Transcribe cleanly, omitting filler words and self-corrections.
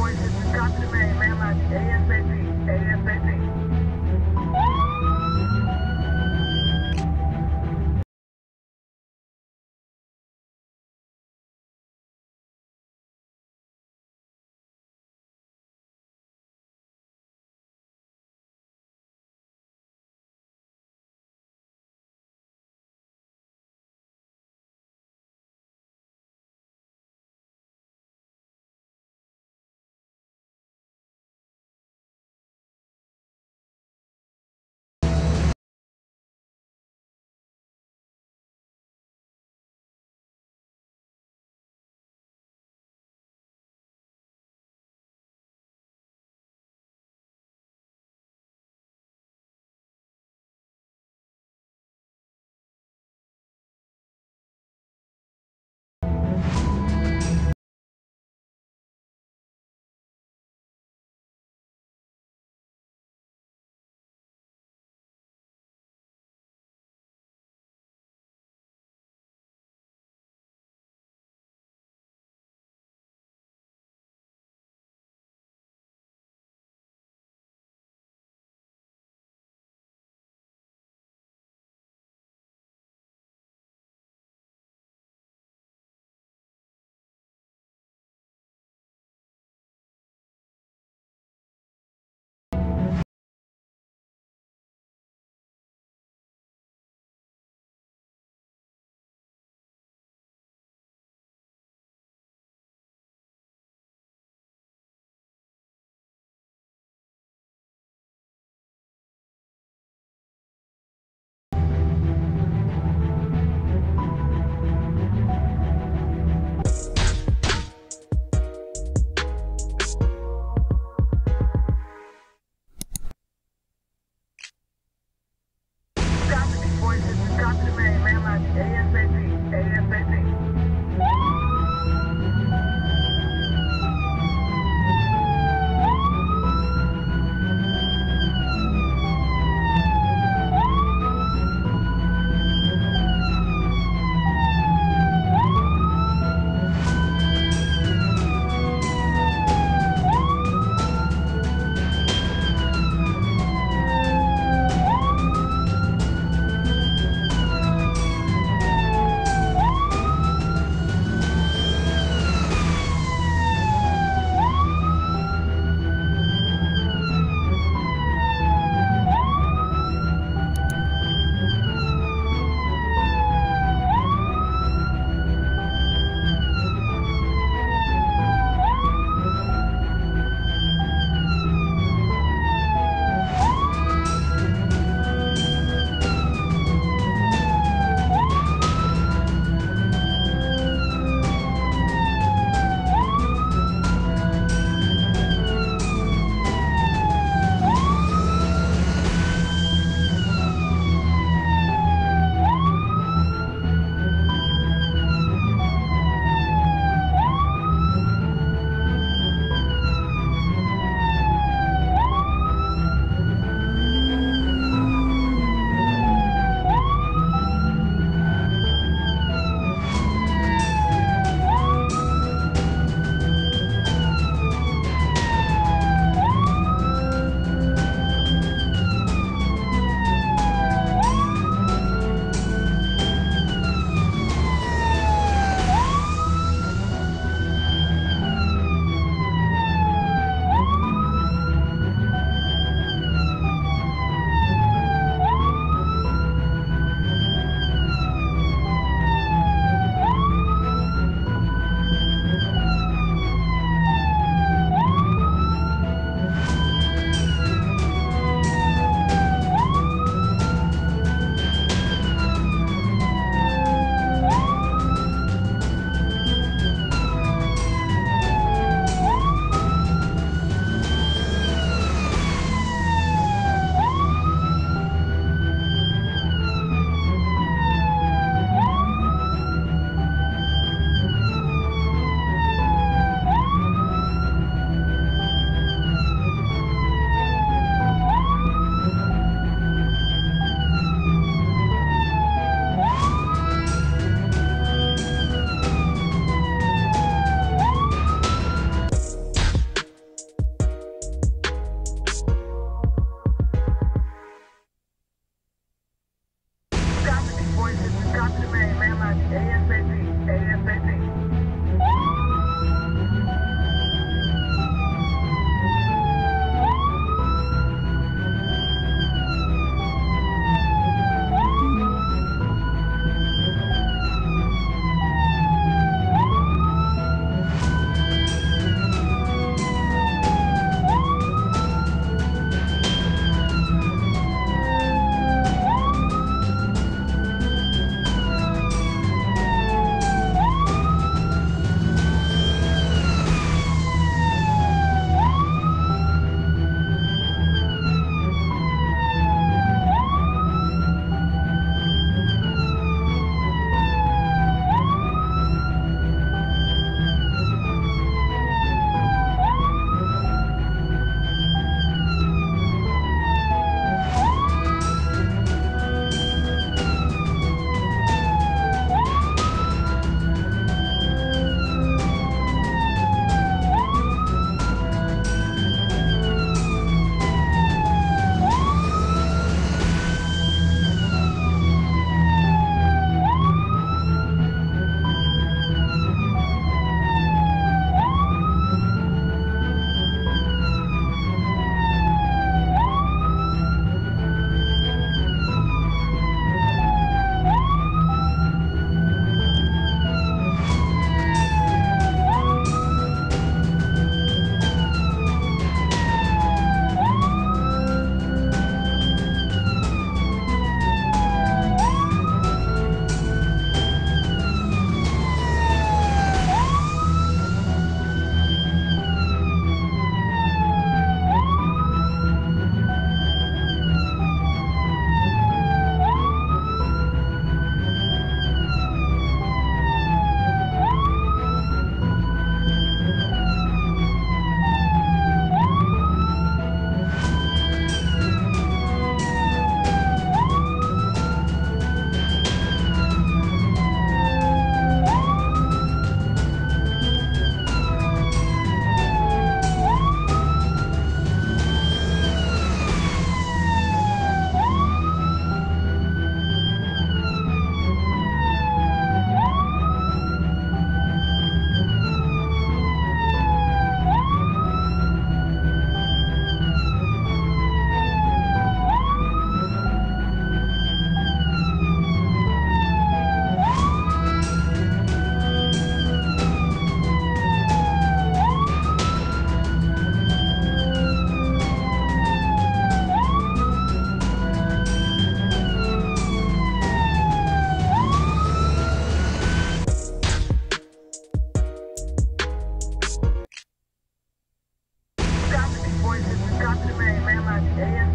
voices. Just drop the name, man. Like ASAP. ASAP. Dr. Mary, Grandma,